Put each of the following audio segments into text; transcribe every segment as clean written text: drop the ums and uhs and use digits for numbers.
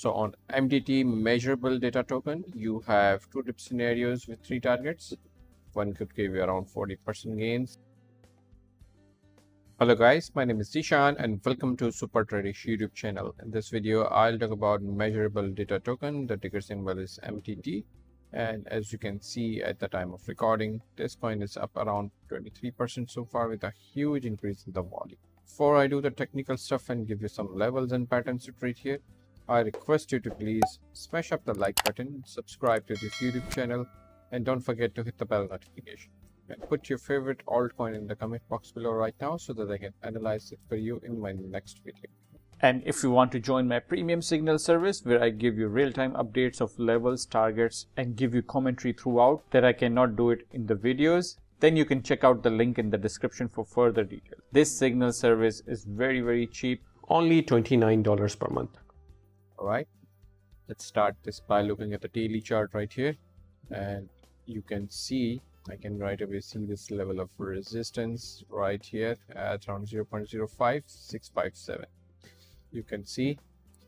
So on MDT measurable data token, you have two dip scenarios with three targets. One could give you around 40% gains. Hello guys, my name is Dishan and welcome to Super Tradeish YouTube channel. In this video, I'll talk about measurable data token. The ticker symbol is MTT. And as you can see at the time of recording, this coin is up around 23% so far with a huge increase in the volume. Before I do the technical stuff and give you some levels and patterns to trade here, I request you to please smash up the like button, subscribe to this YouTube channel, and don't forget to hit the bell notification. And put your favorite altcoin in the comment box below right now so that I can analyze it for you in my next video. And if you want to join my premium signal service where I give you real-time updates of levels, targets, and give you commentary throughout that I cannot do it in the videos, then you can check out the link in the description for further details. This signal service is very cheap, only $29 per month. Alright, let's start this by looking at the daily chart right here, and you can see I can right away see this level of resistance right here at around 0.05657. You can see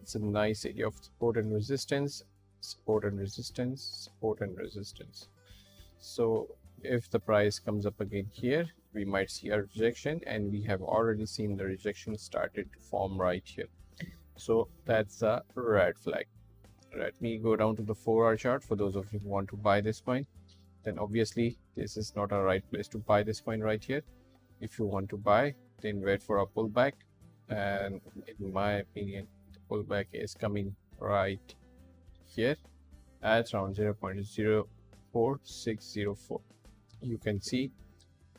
it's a nice area of support and resistance, support and resistance, support and resistance. So if the price comes up again here, we might see a rejection, and we have already seen the rejection started to form right here. So that's a red flag. Let me go down to the 4-hour chart for those of you who want to buy this coin. Then obviously this is not a right place to buy this coin right here. If you want to buy, then wait for a pullback, and in my opinion the pullback is coming right here at around 0.04604. You can see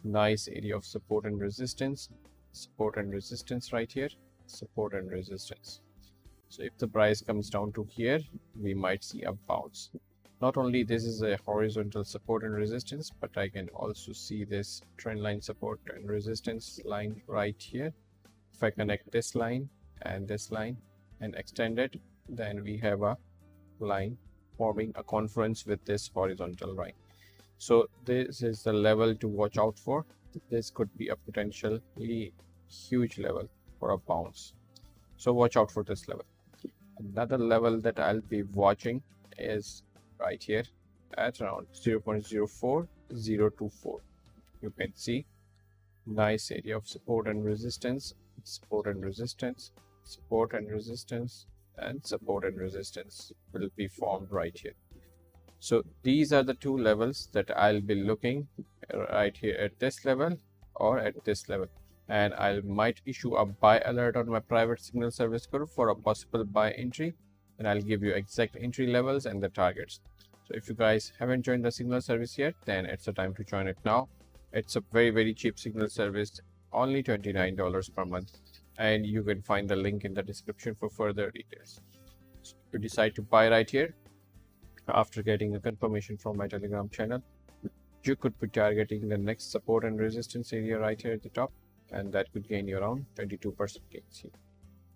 nice area of support and resistance, support and resistance right here, support and resistance. So if the price comes down to here, we might see a bounce. Not only this is a horizontal support and resistance, but I can also see this trend line support and resistance line right here. If I connect this line and extend it, then we have a line forming a confluence with this horizontal line. So this is the level to watch out for. This could be a potentially huge level for a bounce. So watch out for this level. Another level that I'll be watching is right here at around 0.04024. You can see nice area of support and resistance, support and resistance, support and resistance, and support and resistance will be formed right here. So these are the two levels that I'll be looking right here at this level or at this level. And I might issue a buy alert on my private signal service group for a possible buy entry, and I'll give you exact entry levels and the targets. So if you guys haven't joined the signal service yet, then it's the time to join it now. It's a very cheap signal service, only $29 per month, and you can find the link in the description for further details. So if you decide to buy right here after getting a confirmation from my Telegram channel, you could be targeting the next support and resistance area right here at the top, and that could gain you around 22% gains here.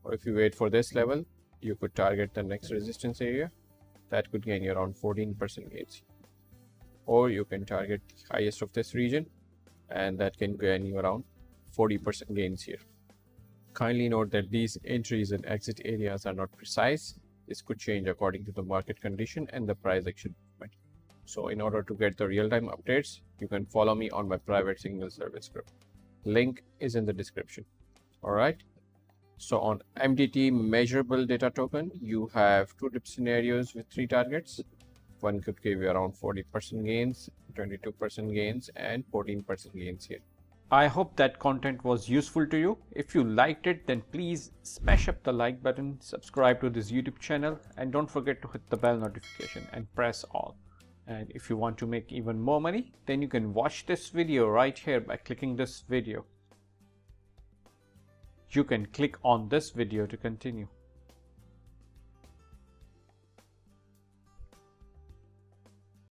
Or if you wait for this level, you could target the next resistance area. That could gain you around 14% gains here. Or you can target the highest of this region, and that can gain you around 40% gains here. Kindly note that these entries and exit areas are not precise. This could change according to the market condition and the price action movement. So in order to get the real-time updates, you can follow me on my private signal service group. Link is in the description. Alright, so on MDT measurable data token, you have two dip scenarios with three targets. One could give you around 40% gains, 22% gains, and 14% gains here. I hope that content was useful to you. If you liked it, then please smash up the like button, subscribe to this YouTube channel, and don't forget to hit the bell notification and press all. And if you want to make even more money, then you can watch this video right here by clicking this video. You can click on this video to continue.